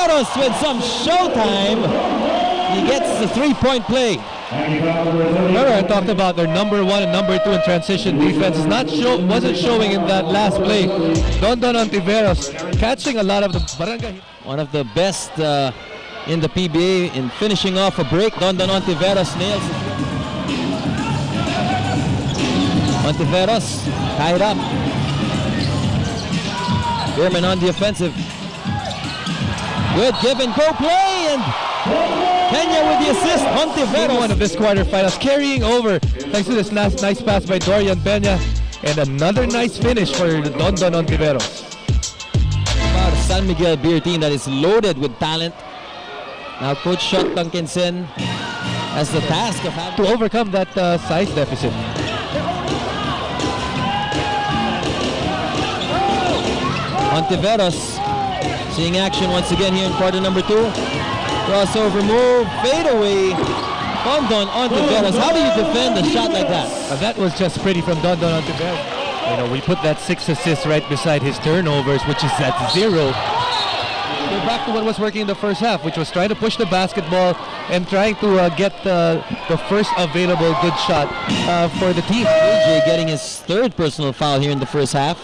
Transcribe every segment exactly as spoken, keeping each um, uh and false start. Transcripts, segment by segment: Hontiveros with some showtime. He gets the three-point play. Remember I talked about their number one and number two in transition defense. It's not show, wasn't showing in that last play. Dondon Hontiveros catching a lot of the Barangay. One of the best uh, in the P B A in finishing off a break. Dondon Hontiveros nails it. Hontiveros tied up. Bierman on the offensive. Good give and go play, and Peña with the assist. Hontiveros, one of this quarterfinals, carrying over thanks to this last nice pass by Dorian Peña, and another nice finish for Dondon Hontiveros. About San Miguel beer team that is loaded with talent. Now Coach Chuck Dunkinson has the task of having to overcome that uh, size deficit. Hontiveros seeing action once again here in quarter number two. Crossover move, fadeaway. Dondon Hontiveros. How do you defend a shot like that? Uh, that was just pretty from Dondon Hontiveros. You know, we put that six assists right beside his turnovers, which is at zero. We're back to what was working in the first half, which was trying to push the basketball and trying to uh, get uh, the first available good shot uh, for the team. A J getting his third personal foul here in the first half.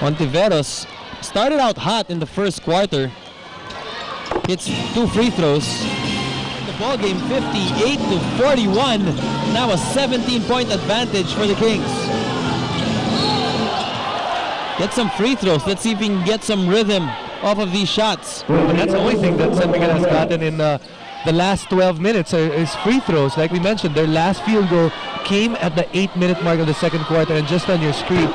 Hontiveros started out hot in the first quarter. Hits two free throws. The ball game fifty-eight to forty-one. Now a seventeen point advantage for the Kings. Get some free throws. Let's see if we can get some rhythm off of these shots. And that's the only thing that San Miguel has gotten in uh, the last twelve minutes is free throws. Like we mentioned, their last field goal came at the eight minute mark of the second quarter, and just on your screen,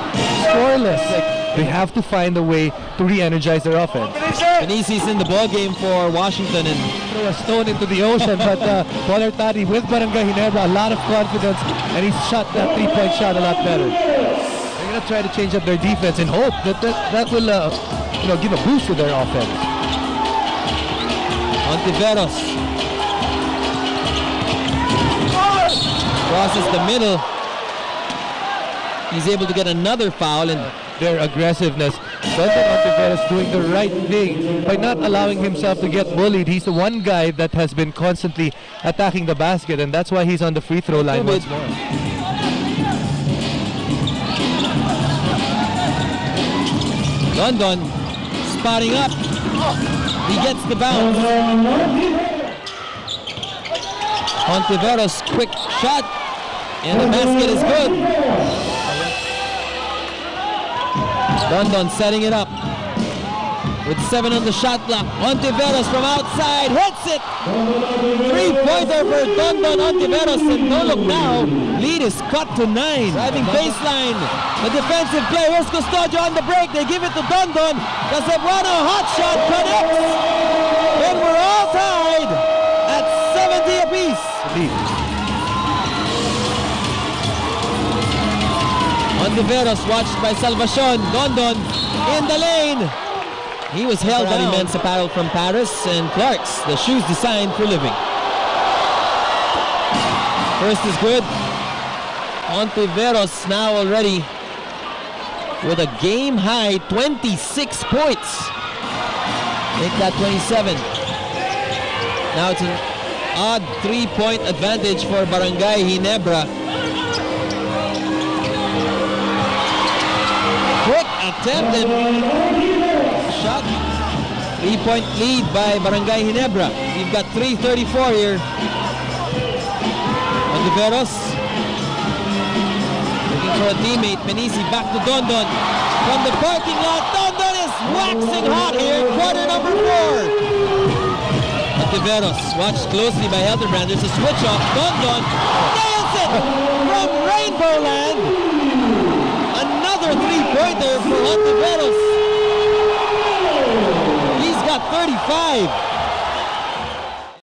scoreless. Like, they have to find a way to re-energize their offense. Benisi's in the ballgame for Washington and threw a stone into the ocean, but uh, Poller Tati with Barangay Ginebra, a lot of confidence, and he shot that three-point shot a lot better. They're going to try to change up their defense and hope that that, that will uh, you know, give a boost to their offense. Hontiveros crosses the middle. He's able to get another foul, and their aggressiveness. Dondon Hontiveros doing the right thing by not allowing himself to get bullied. He's the one guy that has been constantly attacking the basket, and that's why he's on the free throw line once more. Dondon spotting up. He gets the bounce. Hontiveros quick shot, and the basket is good. Dondon setting it up with seven on the shot clock. Hontiveros from outside hits it. Three-pointer for Dondon Hontiveros, and no look now. Lead is cut to nine. Driving baseline. The defensive play. Here's Custodio on the break. They give it to Dondon. The Cebuano Hotshot connects, and we're all tied at seventy apiece. Hontiveros watched by Salvacion. Dondon in the lane. He was held by immense apparel from Paris and Clark's, the shoes designed for living. First is good. Hontiveros now already with a game high twenty-six points. Make that twenty-seven. Now it's an odd three-point advantage for Barangay Ginebra. Quick attempt and shot. Three-point lead by Barangay Ginebra. We've got three thirty-four here. Hontiveros looking for a teammate. Menisi back to Dondon. From the parking lot, Dondon is waxing hot here in quarter number four. Hontiveros watched closely by Helderbrand. There's a switch off. Dondon nails it from Rainbow Land. Three-pointer for Hontiveros. He's got thirty-five.